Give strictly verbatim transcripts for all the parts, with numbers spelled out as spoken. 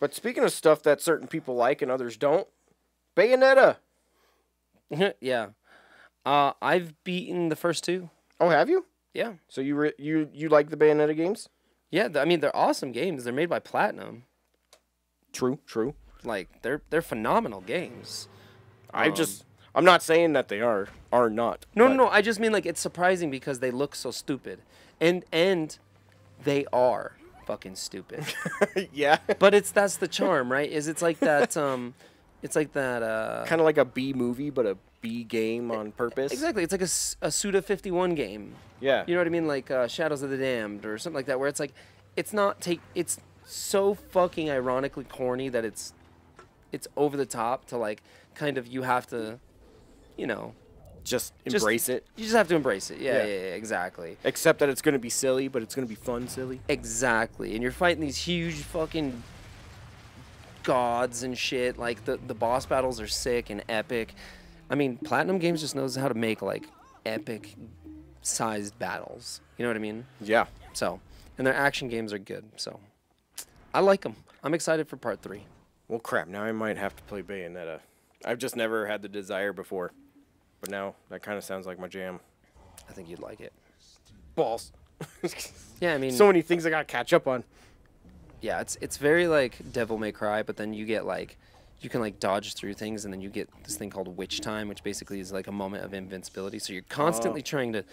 But speaking of stuff that certain people like and others don't, Bayonetta. Yeah. Uh, I've beaten the first two. Oh, have you? Yeah. So you re you you like the Bayonetta games? Yeah, I mean they're awesome games. They're made by Platinum. True, true. Like they're they're phenomenal games. I um, just I'm not saying that they are are not. No, no, no. I just mean like it's surprising because they look so stupid, and and they are fucking stupid. Yeah. But it's that's the charm, right? Is it's like that um, it's like that uh. Kind of like a B movie, but a B game on purpose. Exactly. It's like a, a Suda fifty-one game. Yeah. You know what I mean? Like uh, Shadows of the Damned or something like that, where it's like, it's not take. It's so fucking ironically corny that it's, it's over the top to like kind of you have to, you know, just embrace just, it. You just have to embrace it. Yeah, yeah, yeah, yeah, exactly. Except that it's gonna be silly, but it's gonna be fun, silly. Exactly. And you're fighting these huge fucking gods and shit. Like the the boss battles are sick and epic. I mean, Platinum Games just knows how to make, like, epic-sized battles. You know what I mean? Yeah. So, and their action games are good, so. I like them. I'm excited for part three. Well, crap, now I might have to play Bayonetta. I've just never had the desire before. But now, that kind of sounds like my jam. I think you'd like it. Balls. Yeah, I mean... so many things I gotta catch up on. Yeah, it's it's very, like, Devil May Cry, but then you get, like... you can like dodge through things, and then you get this thing called Witch Time, which basically is like a moment of invincibility. So you're constantly oh. trying to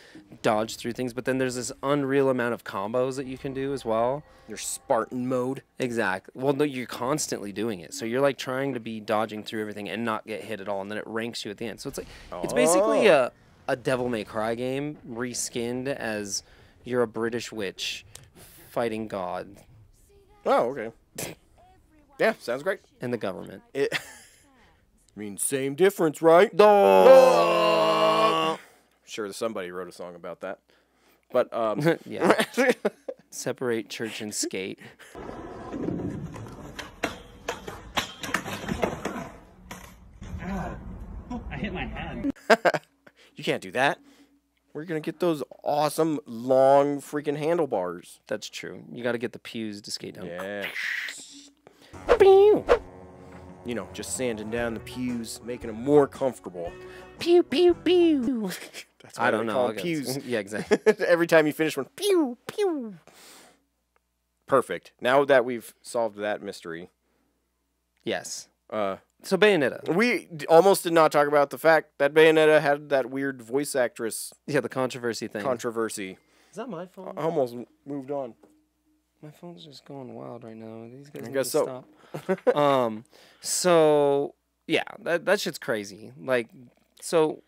dodge through things, but then there's this unreal amount of combos that you can do as well. Your Spartan mode. Exactly. Well, no, you're constantly doing it. So you're like trying to be dodging through everything and not get hit at all, and then it ranks you at the end. So it's like oh. it's basically a a Devil May Cry game reskinned as you're a British witch fighting God. Oh, okay. Yeah, sounds great. And the government. It I mean, same difference, right? No. Oh. Oh. Sure, somebody wrote a song about that. But um, yeah, separate church and skate. Ow! Oh, I hit my hand. You can't do that. We're gonna get those awesome long freaking handlebars. That's true. You got to get the pews to skate down. Yeah. Pew. You know, just sanding down the pews, making them more comfortable. Pew, pew, pew. That's what I don't know. Call pews. Yeah, exactly. Every time you finish one, pew, pew. Perfect. Now that we've solved that mystery. Yes. Uh, so Bayonetta. We almost did not talk about the fact that Bayonetta had that weird voice actress. Yeah, the controversy thing. Controversy. Is that my phone? I almost moved on. My phone's just going wild right now. These guys I need guess to so. Stop. um, so yeah, that that shit's crazy. Like, so,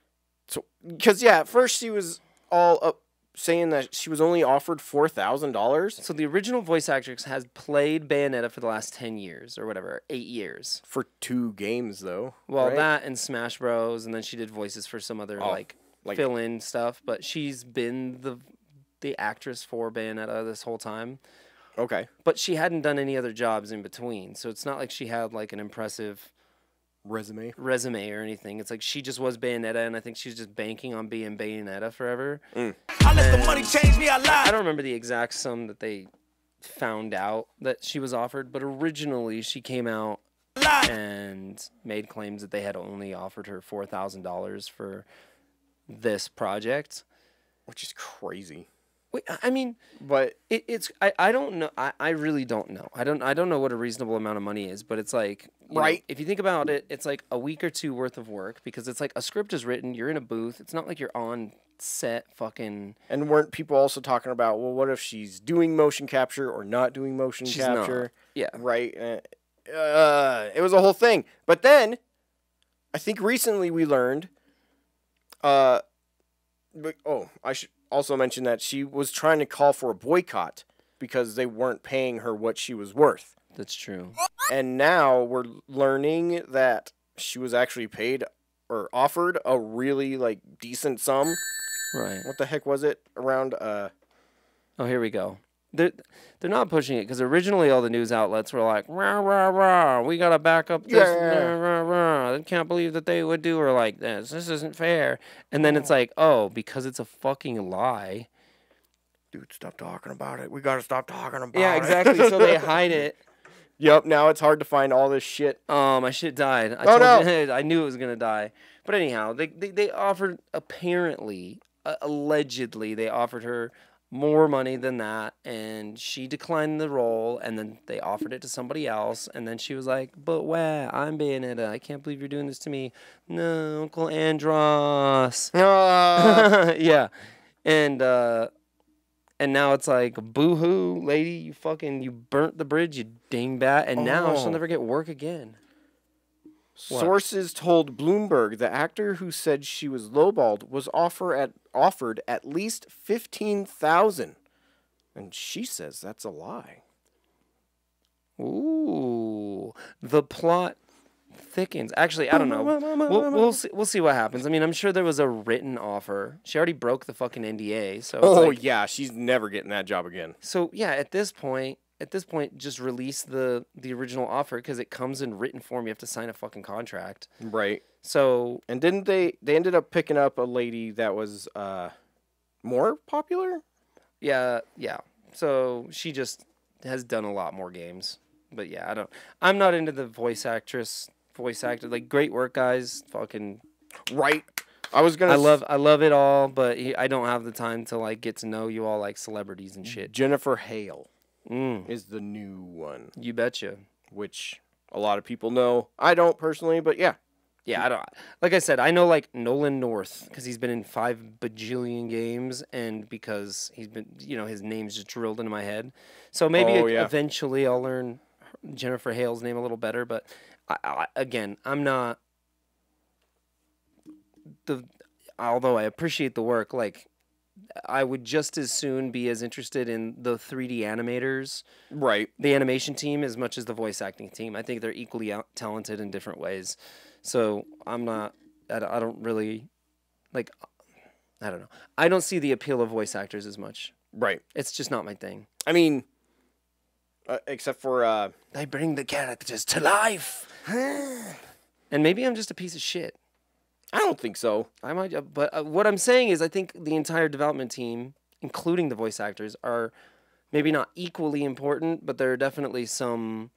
so, because yeah, at first she was all up saying that she was only offered four thousand dollars. So the original voice actress has played Bayonetta for the last ten years or whatever, eight years. For two games though. Well, right? That and Smash Bros, and then she did voices for some other oh, like, like fill-in stuff. But she's been the the actress for Bayonetta this whole time. Okay. But she hadn't done any other jobs in between, so it's not like she had, like, an impressive... Resume? Resume or anything. It's like she just was Bayonetta, and I think she's just banking on being Bayonetta forever. Mm. I let and the money change me, I lied. I don't remember the exact sum that they found out that she was offered, but originally she came out and made claims that they had only offered her four thousand dollars for this project. Which is crazy. Wait, I mean, but it, it's I, I don't know I, I really don't know I don't I don't know what a reasonable amount of money is, but it's like right know, if you think about it, it's like a week or two worth of work, because it's like a script is written, you're in a booth, it's not like you're on set fucking. And weren't people also talking about, well, what if she's doing motion capture or not doing motion she's capture? Not. Yeah, right. Uh, uh, it was a whole thing. But then I think recently we learned. Uh, but, oh, I should. Also mentioned that she was trying to call for a boycott because they weren't paying her what she was worth. That's true. And now we're learning that she was actually paid or offered a really, like, decent sum. Right. What the heck was it? Around, uh... oh, here we go. They're, they're not pushing it, because originally all the news outlets were like, rah, rah, rah, we gotta back up this, yeah. rah, rah, rah, I can't believe that they would do her like this, this isn't fair. And then it's like, oh, because it's a fucking lie. Dude, stop talking about it. We gotta stop talking about it. Yeah, exactly, it. So they hide it. Yep, now it's hard to find all this shit. Oh, my shit died. I oh, told no. you, I knew it was going to die. But anyhow, they, they, they offered, apparently, uh, allegedly, they offered her more money than that, and she declined the role, and then they offered it to somebody else, and then she was like, but wow, I'm Bayonetta. I can't believe you're doing this to me. No, Uncle Andros. Uh. Yeah. And, uh... And now it's like, boo-hoo, lady, you fucking, you burnt the bridge, you dingbat, and oh. now she'll never get work again. What? Sources told Bloomberg the actor who said she was lowballed was offer at, offered at least fifteen thousand dollars. And she says that's a lie. Ooh. The plot thickens. Actually, I don't know. We'll, we'll, see, we'll see what happens. I mean, I'm sure there was a written offer. She already broke the fucking N D A. So oh, like, yeah. She's never getting that job again. So, yeah, at this point, at this point, just release the, the original offer because it comes in written form. You have to sign a fucking contract. Right. So. And didn't they, they ended up picking up a lady that was uh, more popular? Yeah. Yeah. So she just has done a lot more games. But, yeah, I don't. I'm not into the voice actress voice actor, like, great work, guys. Fucking right. I was gonna. I love. I love it all, but he, I don't have the time to like get to know you all like celebrities and shit. Jennifer Hale mm. is the new one. You betcha. Which a lot of people know. I don't personally, but yeah, yeah. I don't. Like I said, I know like Nolan North because he's been in five bajillion games, and because he's been, you know, his name's just drilled into my head. So maybe oh, yeah. eventually I'll learn Jennifer Hale's name a little better, but. I, I, again, I'm not the. Although I appreciate the work, like I would just as soon be as interested in the three D animators, right? The animation team as much as the voice acting team. I think they're equally out talented in different ways. So I'm not. I don't, I don't really like. I don't know. I don't see the appeal of voice actors as much. Right. It's just not my thing. I mean. Uh, except for uh, they bring the characters to life, and maybe I'm just a piece of shit. I don't think so. I might, uh, but uh, what I'm saying is, I think the entire development team, including the voice actors, are maybe not equally important, but there are definitely some.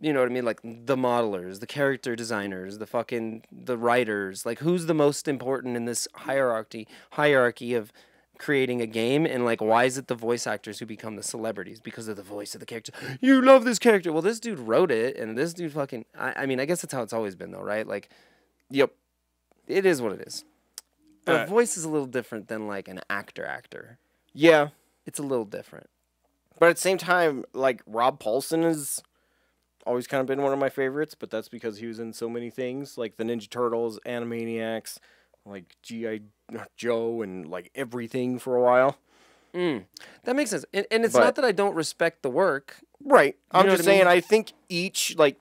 You know what I mean? Like the modelers, the character designers, the fucking the writers. Like who's the most important in this hierarchy? Hierarchy of. Creating a game, and like why is it the voice actors who become the celebrities because of the voice of the character? You love this character. Well, this dude wrote it, and this dude fucking I, I mean, I guess that's how it's always been though, right? Like yep, it is what it is. But uh, a voice is a little different than like an actor actor. Yeah, it's a little different, but at the same time, like Rob Paulson has always kind of been one of my favorites, but that's because he was in so many things like the Ninja Turtles, Animaniacs, like G I Joe and like everything for a while. Mm. That makes sense. And, and it's but, not that I don't respect the work. Right. You I'm just saying I, mean? I think each like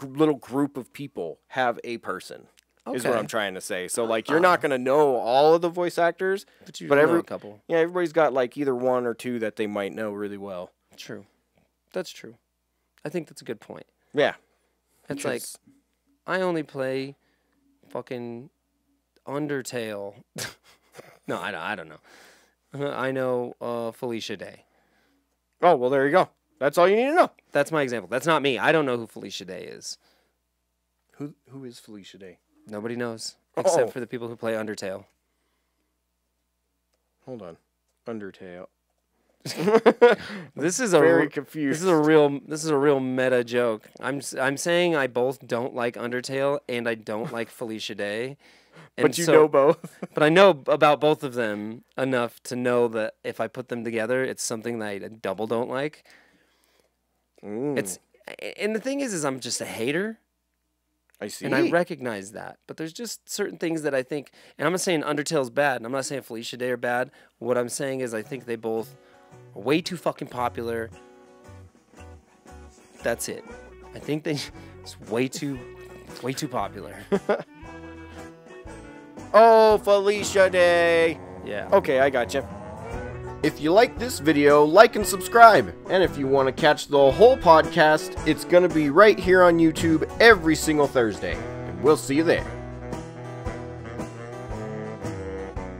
g little group of people have a person okay. is what I'm trying to say. So like you're uh, not going to know all of the voice actors, but, you but know every a couple. Yeah, everybody's got like either one or two that they might know really well. True. That's true. I think that's a good point. Yeah. It's like I only play fucking Undertale. No, I don't, I don't know. I know uh, Felicia Day. Oh, well, there you go. That's all you need to know. That's my example. That's not me. I don't know who Felicia Day is. Who Who is Felicia Day? Nobody knows, except oh. for the people who play Undertale. Hold on. Undertale. This is a very confused. This is a real. This is a real meta joke. I'm. I'm saying I both don't like Undertale and I don't like Felicia Day. And but you so, know both. But I know about both of them enough to know that if I put them together, it's something that I double don't like. Mm. It's and the thing is, is I'm just a hater. I see, and I recognize that. But there's just certain things that I think, and I'm not saying Undertale's bad, and I'm not saying Felicia Day are bad. What I'm saying is, I think they both are way too fucking popular. That's it. I think they it's way too, way too popular. Oh, Felicia Day. Yeah. Okay, I gotcha. If you like this video, like and subscribe. And if you want to catch the whole podcast, it's going to be right here on YouTube every single Thursday. And we'll see you there.